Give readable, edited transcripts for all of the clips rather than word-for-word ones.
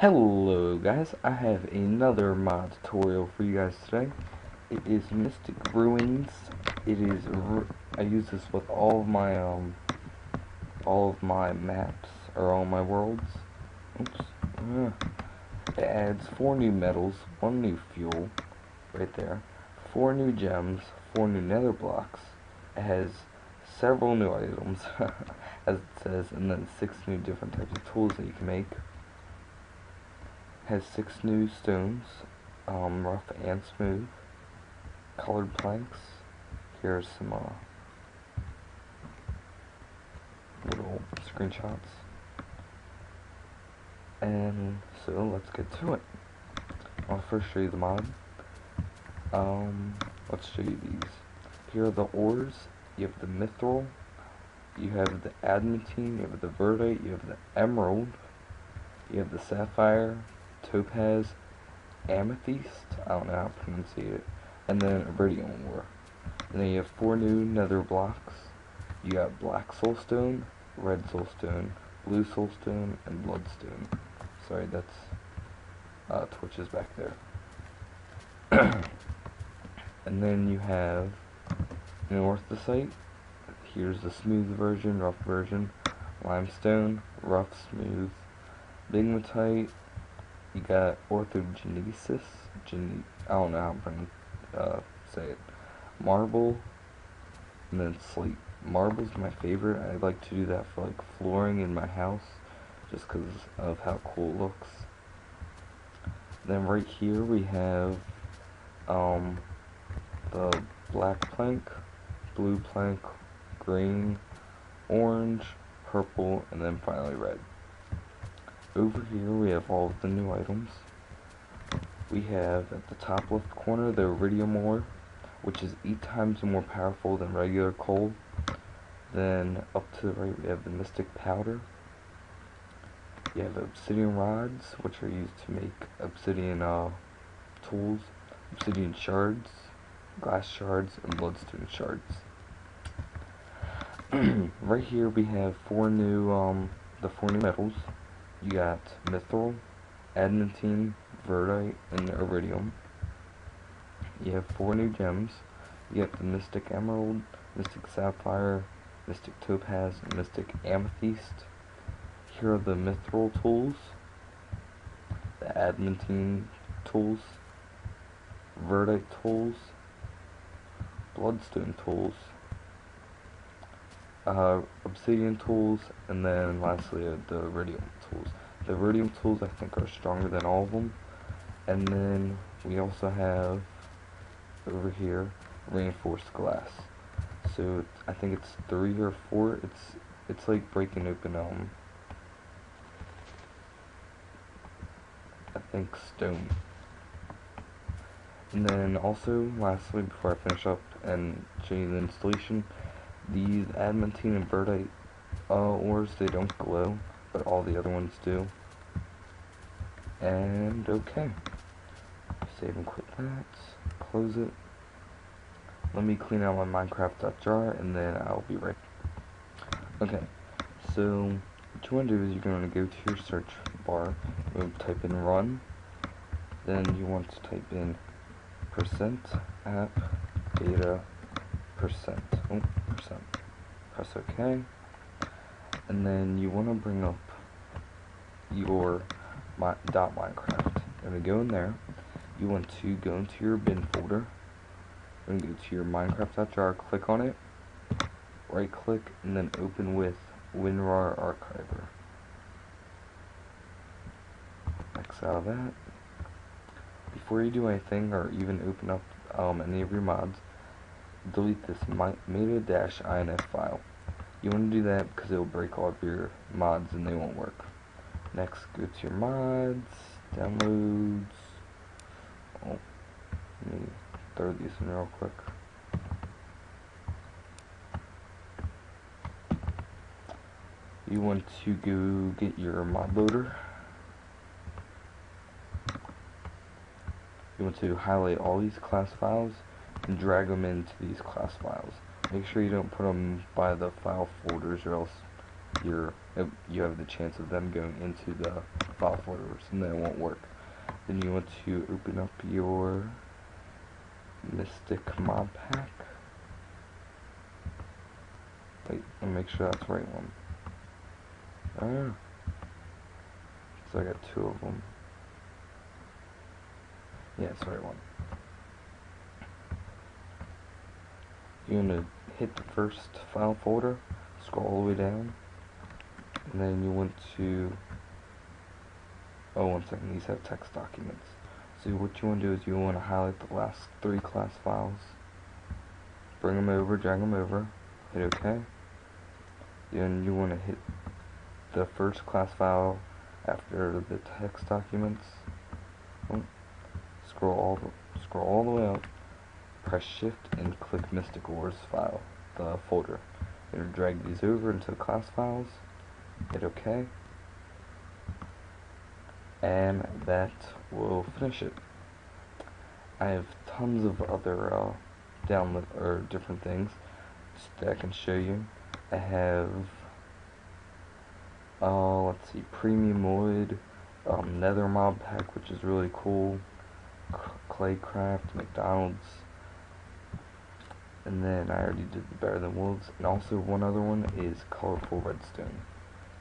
Hello guys, I have another mod tutorial for you guys today. It is Mystic Ruins. I use this with all of my maps or all my worlds. Oops. It adds 4 new metals, 1 new fuel, right there, 4 new gems, 4 new nether blocks. It has several new items, as it says, and then 6 new different types of tools that you can make. Has 6 new stones, rough and smooth, colored planks. Here's some little screenshots, and so let's get to it. I'll first show you the mod. Let's show you these. Here are the ores. You have the mithril, you have the adamantine, you have the verdite, you have the emerald, you have the sapphire, topaz, amethyst, I don't know how to pronounce it, and then Abridium ore. And then you have 4 new nether blocks. You got Black Soulstone, Red Soulstone, Blue Soulstone, and Bloodstone. Sorry, that's torches back there. And then you have an orthogenesis. Here's the smooth version, rough version, limestone, rough, smooth, Bigmatite. You got orthogenesis, I don't know how I'm going to say it, marble, and then slate. Marble's my favorite. I like to do that for like flooring in my house, just because of how cool it looks. Then right here we have the black plank, blue plank, green, orange, purple, and then finally red. Over here we have all of the new items. We have at the top left corner the iridium ore, which is 8 times more powerful than regular coal. Then up to the right we have the mystic powder. You have obsidian rods, which are used to make obsidian tools, obsidian shards, glass shards, and bloodstone shards. Right here we have 4 new metals. You got mithril, adamantine, verdite, and iridium. You have 4 new gems. You have the mystic emerald, mystic sapphire, mystic topaz, and mystic amethyst. Here are the mithril tools, the adamantine tools, verdite tools, bloodstone tools, obsidian tools, and then lastly the iridium tools. The iridium tools I think are stronger than all of them. And then we also have over here reinforced glass. So I think it's 3 or 4. It's like breaking open I think stone. And then also lastly, before I finish up and show you the installation, these adamantine and verdite ores, they don't glow, but all the other ones do. And okay, save and quit that, close it. Let me clean out my Minecraft.jar and then I'll be right back. Okay, so what you want to do is you're going to go to your search bar, you're going to type in run, then you want to type in %appdata%. Oh, %. Press OK. And then you want to bring up your .minecraft. You're going to go in there. You want to go into your bin folder. You're going to go to your Minecraft.jar, click on it, right click, and then open with WinRAR archiver. X out of that. Before you do anything or even open up any of your mods, delete this meta-inf file. You want to do that because it will break all of your mods and they won't work. Next, go to your mods, downloads. Oh, let me throw these in real quick. You want to go get your mod loader. You want to highlight all these class files and drag them into these class files. Make sure you don't put them by the file folders or else you have the chance of them going into the file folders, and that won't work. Then you want to open up your Mystic Mob pack. Wait, and make sure that's the right one. Oh yeah. So I got two of them. Yeah, it's the right one. You're going to hit the first file folder, scroll all the way down, and then you want to, oh, one second, these have text documents. So what you want to do is you want to highlight the last three class files, bring them over, drag them over, hit OK. Then you want to hit the first class file after the text documents. Oh, scroll all the way up. Press shift and click Mystic Wars file, the folder. It'll drag these over into class files, hit OK, and that will finish it. I have tons of other download or different things that I can show you. I have, let's see, premium wood, nether mob pack, which is really cool, claycraft, McDonald's. And then I already did the Better Than Wolves, and also one other one is colorful redstone.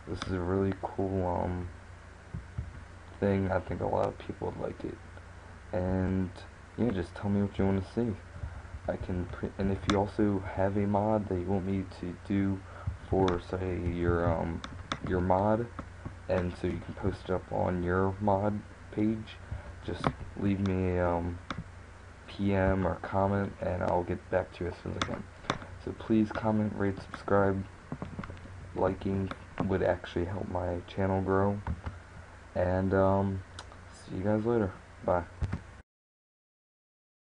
This is a really cool thing. I think a lot of people would like it. And yeah, just tell me what you want to see. I can, and if you also have a mod that you want me to do for, say, your mod, and so you can post it up on your mod page, just leave me a PM or comment, and I'll get back to you as soon as I can. So please comment, rate, subscribe. Liking would actually help my channel grow. And see you guys later. Bye.